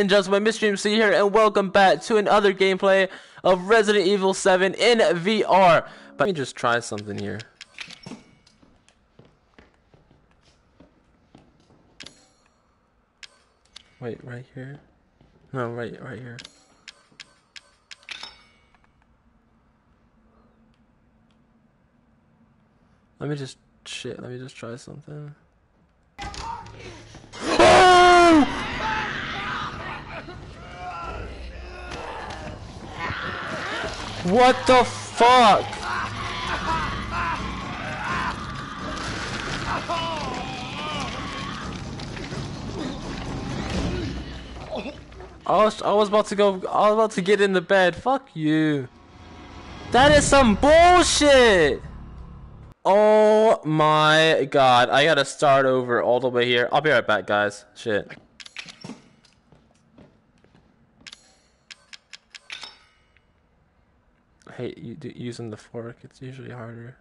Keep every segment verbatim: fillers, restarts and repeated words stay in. and gentlemen, Mister M C here, and welcome back to another gameplay of Resident Evil seven in V R. But let me just try something here. Wait, right here? No, right, right here. Let me just, shit, let me just try something. Oh! What the fuck? I was, I was about to go, I was about to get in the bed. Fuck you. That is some bullshit. Oh my god. I gotta start over all the way here. I'll be right back, guys. Shit. I hate you do, using the fork, it's usually harder.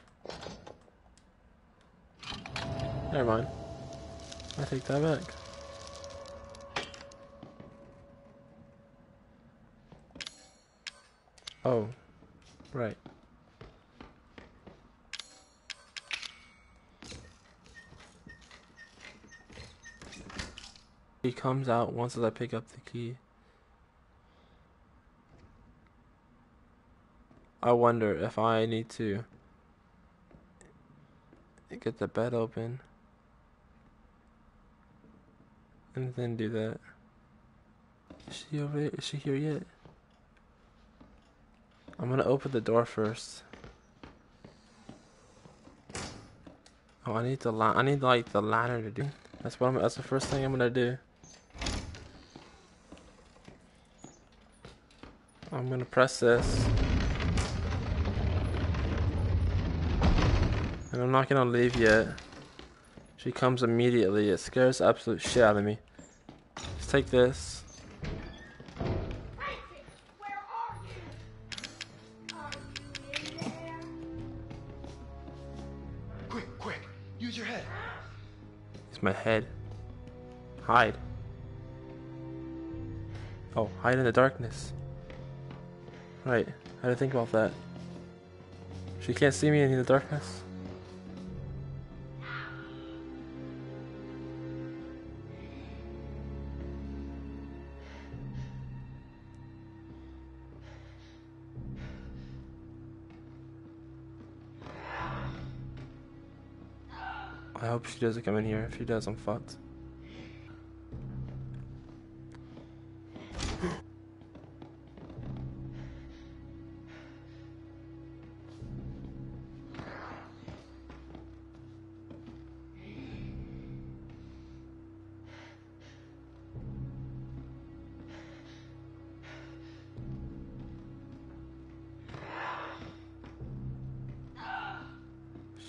Never mind. I take that back. Oh, right. He comes out once as I pick up the key. I wonder if I need to get the bed open and then do that. Is she over there? Is she here yet? I'm gonna open the door first. Oh, I need the la I need like the ladder to do. That's what I'm. That's the first thing I'm gonna do. I'm gonna press this. And I'm not gonna leave yet. She comes immediately. It scares the absolute shit out of me. Let's take this. Clancy, where are you? Are you in there? Quick, quick! Use your head. It's my head. Hide. Oh, hide in the darkness. Right. I didn't think about that. She can't see me in the darkness. I hope she doesn't come in here. If she does, I'm fucked.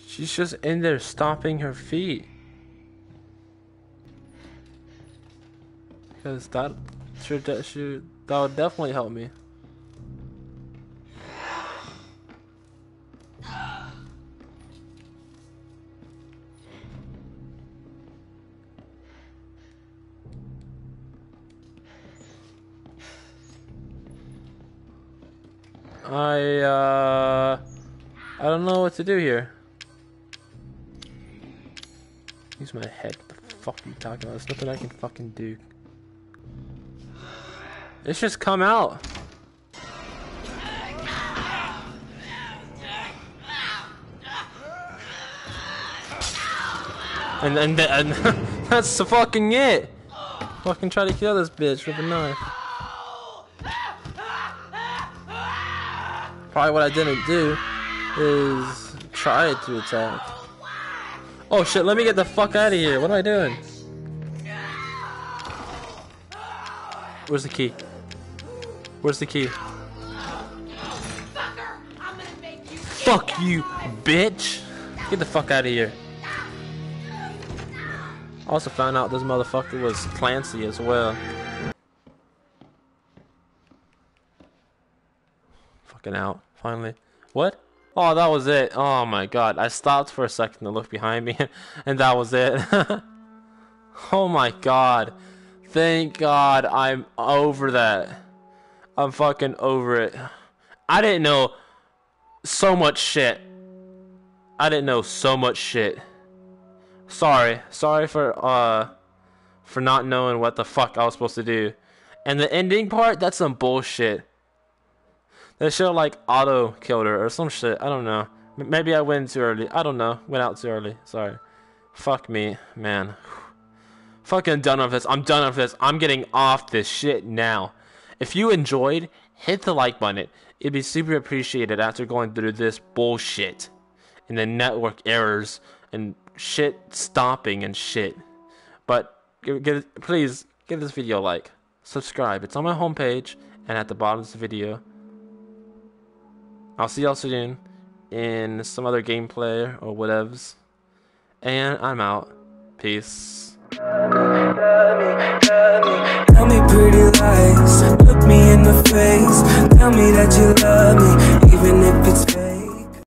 She's just in there stomping her feet. Because that should, that should, that would definitely help me. I, uh, I don't know what to do here. Use my head. What the fuck are you talking about? There's nothing I can fucking do. It's just come out. And and, and that's fucking it. Fucking try to kill this bitch with a knife. Probably what I didn't do is try to attack. Oh shit, let me get the fuck out of here. What am I doing? Where's the key? Where's the key? Fuck you, bitch! Get the fuck out of here. Also found out this motherfucker was Clancy as well. Fucking out, finally. What? Oh, that was it. Oh my god. I stopped for a second to look behind me and that was it. Oh my god. Thank God I'm over that. I'm fucking over it. I didn't know so much shit. I didn't know so much shit. Sorry. Sorry for, uh, for not knowing what the fuck I was supposed to do. And the ending part, that's some bullshit. They show like Otto killed her or some shit. I don't know. M maybe I went too early. I don't know. Went out too early. Sorry. Fuck me, man. Fucking done with this. I'm done with this. I'm getting off this shit now. If you enjoyed, hit the like button. It'd be super appreciated after going through this bullshit. And the network errors and shit stopping and shit. But give, give, please give this video a like. Subscribe. It's on my homepage and at the bottom of the video. I'll see y'all soon in some other gameplay or whatevs. And I'm out. Peace. Tell me pretty lies. Look me in the face. Tell me that you love me.